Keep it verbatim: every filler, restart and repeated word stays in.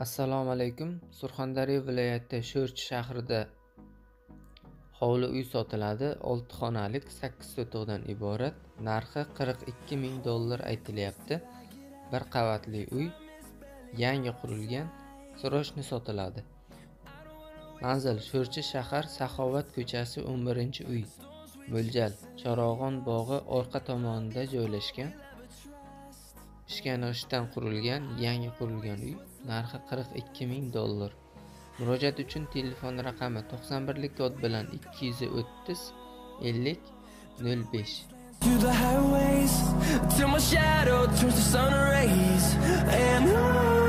Assalomu alaykum. Surxondaryo viloyatida Sho'rchi shahrida hovli uy sotiladi. olti xonalik sakkiz sotuvdan iborat. Narxi qirq ikki ming dollar aytilyapti. Bir qavatli uy, yangi qurilgan, srochni sotiladi. Manzil: Sho'rchi shahar, Saxovat ko'chasi o'n birinchi uy. Mo'ljal: Charog'on bog'i orqa tomonida joylashgan. Ishkanoshdan qurilgan, yangi qurilgan uy. Narxi qirq ikki ming dollar. Murojaat uchun telefon raqami to'qson bir kod bilan ikki uch nol, ellik, nol besh.